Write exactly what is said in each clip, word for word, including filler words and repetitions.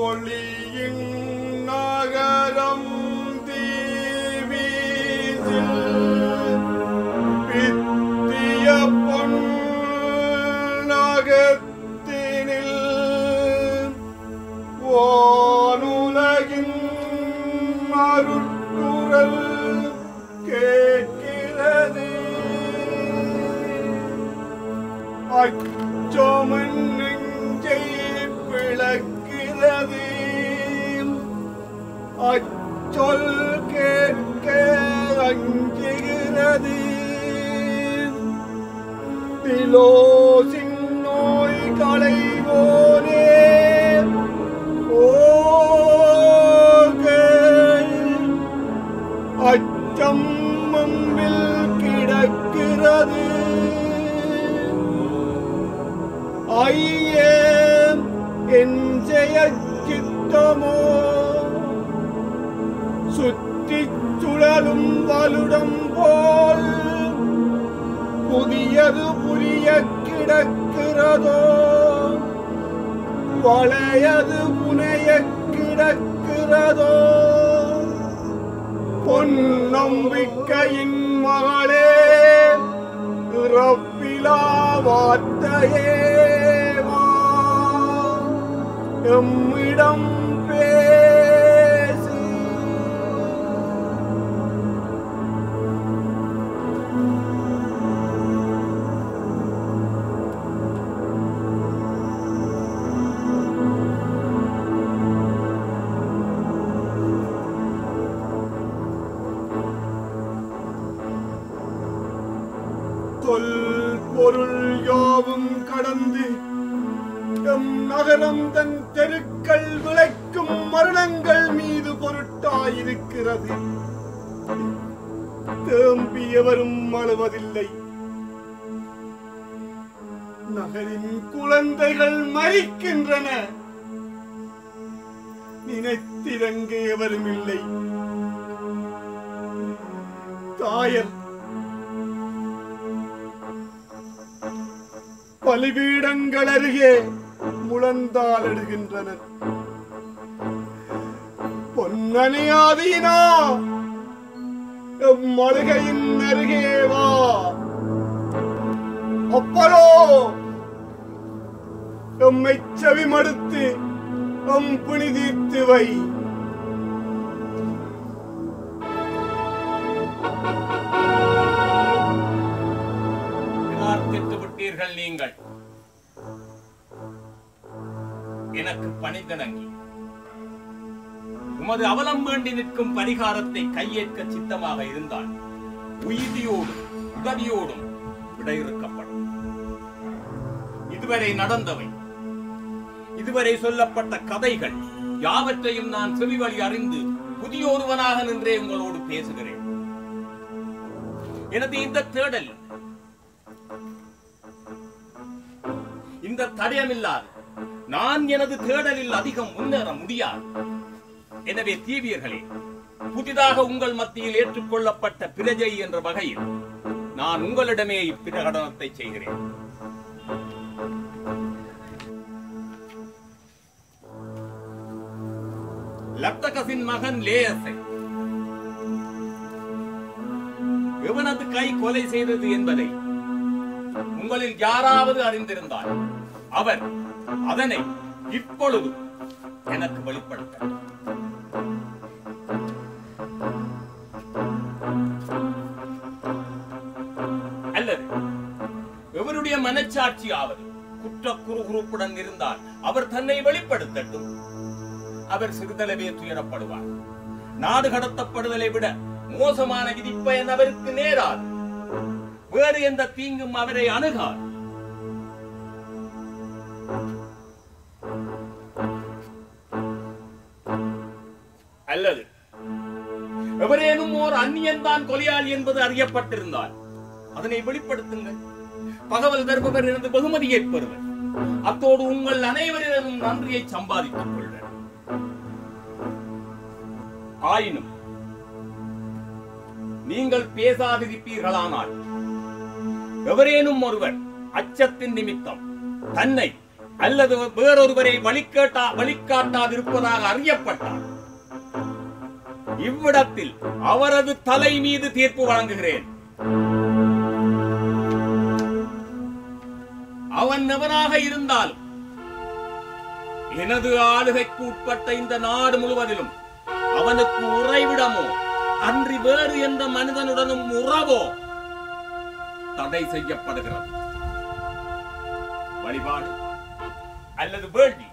ஒளியின் நகரம் தீவிதில் பித்திய பொன் நகத்தினில் வானுலகின் மருட்குரல் கேட்கிறது அச்சமன் நெஞ்சை விளக்கிறது அச்சொல் கேட்க அஞ்சுகிறது திலோசின் நோய் களைவோனே அச்சம் முன்பில் கிடக்கிறது ஐயே எஞ்சயச்சித்தமோ சுற்றிச் சுழலும் வலுடம் போல் புதியது புரிய கிடக்கிறதோ பழையது புனைய கிடக்கிறதோ பொன்னம்பிக்கையின் மகளே இறப்பிலா வார்த்தையே எம்மிடம் பேசு சொல் பொருள் யாவும் கடந்து எம் நகரம் தன் தெருக்கள் விளைக்கும் மரணங்கள் மீது பொருட்டாயிருக்கிறது தேம்பி எவரும் அழுவதில்லை நகரின் குழந்தைகள் மறிக்கின்றன நினைத்திறங்க எவரும் இல்லை தாயர் பலிபீடங்கள் அருகே முழந்தால் எடுகின்றனர் பொன்னணியாதீனா மழுகையின் அருகே வா அப்பலோ எம்மை செவி மடுத்து எம் பிணி தீர்த்து வை விட்டீர்கள் நீங்கள் எனக்கு பணிந்தணங்கி உமது அவலம் வேண்டி நிற்கும் பரிகாரத்தை கையேற்க சித்தமாக இருந்தால் உயிரியோடும் உதவியோடும் விடையிறுக்கப்படும் இதுவரை நடந்தவை இதுவரை சொல்லப்பட்ட கதைகள் யாவற்றையும் நான் செவி வழி அறிந்து புதியொருவனாக நின்றே உங்களோடு பேசுகிறேன் எனது இந்த தேடல் இந்த தடயமில்லாது நான் எனது தேடலில் அதிகம் முன்னேற முடியாது எனவே தீவியர்களே புதிதாக உங்கள் மத்தியில் ஏற்றுக்கொள்ளப்பட்ட பிரஜை என்ற வகையில் நான் உங்களிடமே இப்பிரகடனத்தை செய்கிறேன் லப்தகசின் மகன் லேயஸை எவனது கை கொலை செய்தது என்பதை உங்களில் யாராவது அறிந்திருந்தார் அவர் அதனை இப்பொழுது எனக்கு வெளிப்படுத்த அல்லது எவருடைய மனச்சாட்சி ஆவது குற்ற குறுகுறுப்புடன் இருந்தால் அவர் தன்னை வெளிப்படுத்தட்டும் அவர் சிறிதளவே துயரப்படுவார் நாடு கடத்தப்படுதலை விட மோசமான விதிப்பயன் அவருக்கு நேராது வேறு எந்த தீங்கும் அவரை அணுகார் அல்லது எவரேனும் ஓர் அந்நியன் தான் கொலையாளி என்பது அறியப்பட்டிருந்தால் அதனை வெளிப்படுத்துங்கள் பகவல் தருபவர் எனது பகுமதியை பெறுவர் அத்தோடு உங்கள் அனைவரிடமும் நன்றியை சம்பாதித்துக் கொள்வர் ஆயினும் நீங்கள் பேசாதிருப்பீர்களானால் எவரேனும் ஒருவர் அச்சத்தின் நிமித்தம் தன்னை அல்லது வேறொருவரை வழிகாட்டா வழிகாட்டாதிருப்பதாக அறியப்பட்டார். இவ்விடத்தில் அவரது தலை மீது தீர்ப்பு வழங்குகிறேன். அவன் எவனாக இருந்தால் எனது ஆளுகைக்கு உட்பட்ட இந்த நாடு முழுவதிலும் அவனுக்கு உறைவிடமோ அன்றி வேறு எந்த மனிதனுடனும் உறவோ தடை செய்யப்படுகிறது. வழிபாடு அல்லது வேள்வி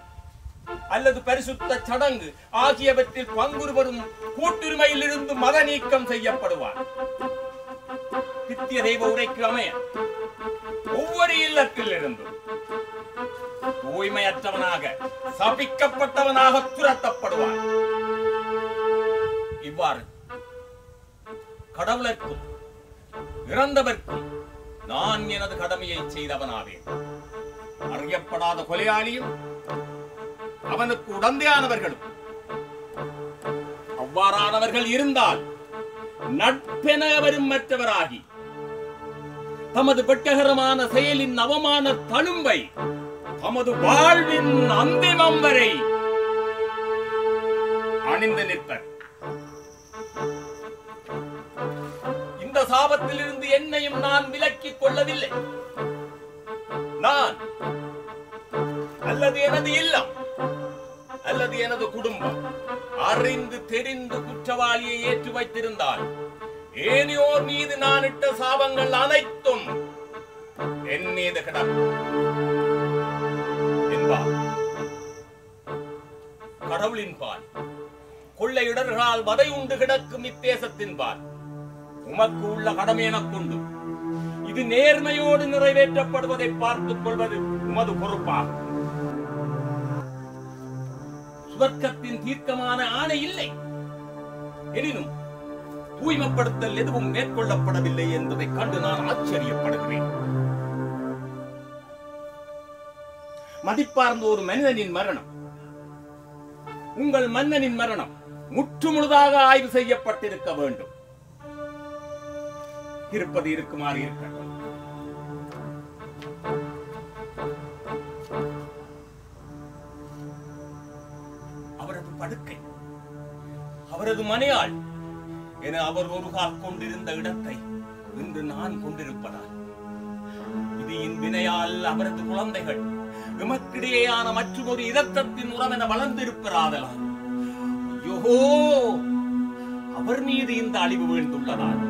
அல்லது பரிசுத்த சடங்கு ஆகியவற்றில் பங்குபெறும் கூட்டுரிமையில் இருந்து மத நீக்கம் செய்யப்படுவார். பித்திய தெய்வ உரைக்கு அமைய ஒவ்வொரு இல்லத்தில் இருந்தும் தூய்மையற்றவனாக சபிக்கப்பட்டவனாக துரத்தப்படுவார். இவ்வாறு கடவுளர்க்கும் இறந்தவர்க்கும் நான் எனது கடமையை செய்தவனாவேன். அறியப்படாத கொலையாளியும் அவனுக்கு உடந்தையானவர்களும் அவ்வாறானவர்கள் இருந்தால் நட்பென வரும் மற்றவராகி தமது வெட்ககரமான செயலின் அவமான தழும்பை தமது வாழ்வின் அந்திமம் வரை அணிந்து நிற்பர். இந்த சாபத்திலிருந்து என்னையும் நான் விலக்கிக் கொள்ளவில்லை. நான் அல்லது எனது இல்லம் அல்லது எனது குடும்பம் அறிந்து தெரிந்து குற்றவாளியை ஏற்றி வைத்திருந்தால் ஏனையோர் மீது நான் இட்ட சாபங்கள் அனைத்தும் என் மீது கிடக்கும் என்பார். கடவுளின் பால் கொள்ளையிடர்களால் வதை உண்டு கிடக்கும் இத்தேசத்தின் பால் உமக்கு உள்ள கடமை எனக் கொண்டு இது நேர்மையோடு நிறைவேற்றப்படுவதை பார்த்துக் கொள்வது உமது பொறுப்பாகும். சுவர்க்கத்தின் தீர்க்கமான ஆணை இல்லை. எனினும் தூய்மைப்படுத்தல் எதுவும் மேற்கொள்ளப்படவில்லை என்பதை கண்டு நான் ஆச்சரியப்படுகிறேன். மதிப்பார்ந்த ஒரு மனிதனின் மரணம், உங்கள் மன்னனின் மரணம் முற்று முழுதாக ஆய்வு செய்யப்பட்டிருக்க வேண்டும். இருப்பது இருக்குமாறு இருக்க அவரது படுக்கை அவரது மனையாள் என அவர் ஒரு கால் கொண்டிருந்த இடத்தை இன்று நான் கொண்டிருப்பதால் இது இன்பினையால் அவரது குழந்தைகள் விமக்கிடையேயான மற்றொரு இரத்தத்தின் உறவென வளர்ந்திருக்கிறார்களாம். யோகோ அவர் மீது இந்த அழிவு வீழ்ந்துள்ளதால்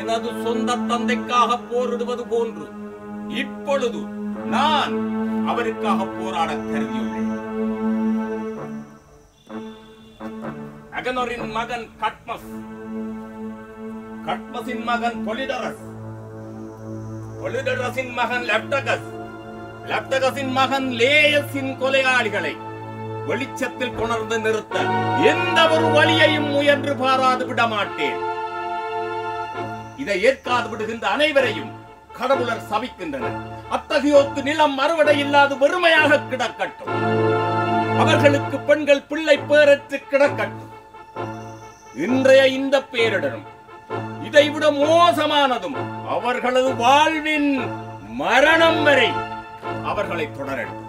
எனது சொந்த தந்தைக்காக போரிடுவது போன்று இப்பொழுது நான் அவருக்காக போராட கருதியுள்ளேன். அகனோரின் மகன் கட்மஸ், கட்மஸின் மகன் பொலிடரஸ், பொலிடரஸின் மகன் லெப்டகஸ், லெப்டகஸின் மகன் லேயஸின் கொலையாளிகளை வெளிச்சத்தில் கொணர்ந்து நிறுத்த எந்த ஒரு வழியையும் முயன்று பாராது விட மாட்டேன். இதை ஏற்காது விடுகின்ற அனைவரையும் கடவுளர் சபிக்கின்றனர். அத்தகையோத்து நிலம் அறுவடை இல்லாது வெறுமையாக கிடக்கட்டும். அவர்களுக்கு பெண்கள் பிள்ளை பேரற்று கிடக்கட்டும். இன்றைய இந்த பேரிடரும் இதைவிட மோசமானதும் அவர்களது வாழ்வின் மரணம் வரை அவர்களை தொடரட்டும்.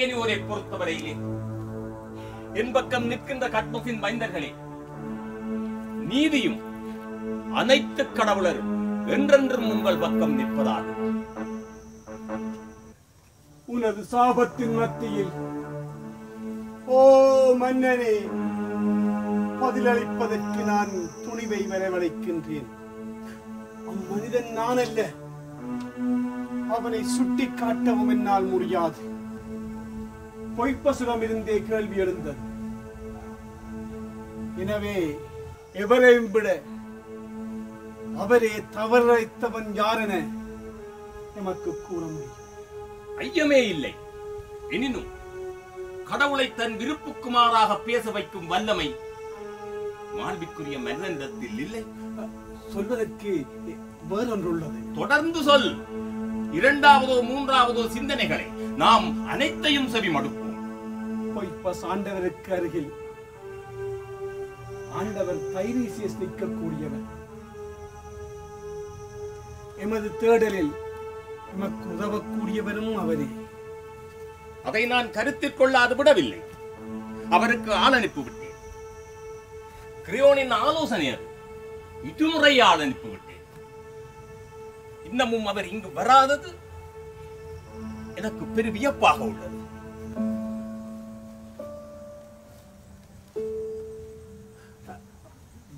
ஏனியோரை பொறுத்தவரையிலே என் பக்கம் நிற்கின்ற கட்மஸின் மைந்தர்களே, நீதியும் அனைத்து கடவுளரும் என்றென்றும் உங்கள் பக்கம் நிற்பதாக. உனது சாபத்தின் மத்தியில் ஓ மன்னனே, பதிலளிப்பதற்கு நான் துணிவை வரவழைக்கின்றேன். அம்மனிதன் நான் அல்ல. அவனை சுட்டி காட்டவும் என்னால் முடியாது. பொய்ப்பசுரம் இருந்தே கேள்வி எழுந்தது. எனவே எவரையும் விட அவரே தவறைத்தவன் யாரென எமக்கு கூற முடியும். ஐயமே இல்லை. எனினும் கடவுளை தன் விருப்புக்குமாராக பேச வைக்கும் வல்லமை மாண்பிற்குரிய மன்னனிடத்தில் இல்லை. சொல்வதற்கு வேறொன்றுள்ளது. தொடர்ந்து சொல். இரண்டாவதோ மூன்றாவதோ சிந்தனைகளை நாம் அனைத்தையும் செவிமடுப்போம். பொய்ப்பஸ் ஆண்டவருக்கு அருகில் ஆண்டவர் தைரீசியஸ் நிற்கக்கூடியவர். எமது தேடலில் அதை நான் கருத்தில் கொள்ளாது விடவில்லை. அவருக்கு ஆள் அனுப்பிவிட்டேன். கிரியோனின் ஆலோசனை அது. இருமுறை ஆள் அனுப்பிவிட்டேன். இன்னமும் அவர் இங்கு வராதது எனக்கு பெரு வியப்பாக உள்ளது.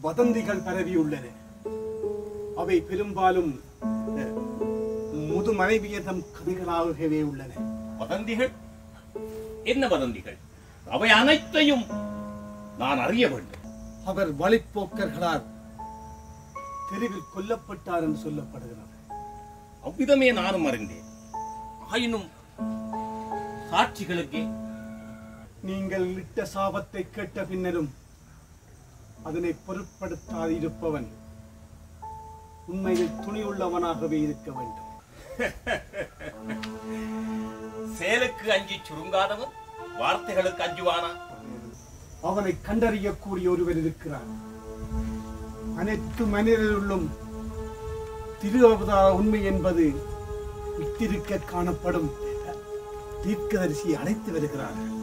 வதந்திகள் பரவியுள்ளன. அவை பெரும்பாலும் முது மனைவியதம் கதைகளாகவே உள்ளன. வதந்திகள் என்ன வதந்திகள்? அவை அனைத்தையும் நான் அறிய வேண்டும். அவர் வழிப்போக்கர்களால் தெருவில் கொல்லப்பட்டார் என்று சொல்லப்படுகிறது. அவ்விதமே நானும் அறிந்தேன். ஆயினும் சாட்சிகளுக்கே நீங்கள் இட்ட சாபத்தை கேட்ட பின்னரும் அதனை பொருட்படுத்தாது இருப்பவன் உண்மையில் துணி உள்ளவனாகவே இருக்க வேண்டும். செயலுக்கு அஞ்சி சுருங்காதவன் வார்த்தைகளுக்கு அஞ்சுவானா? அவனை கண்டறியக்கூடிய ஒருவர் இருக்கிறார். அனைத்து மனிதர்களும் திருவபதார உண்மை என்பது வித்திருக்க காணப்படும் தீர்க்கதரிசியை அழைத்து வருகிறார்கள்.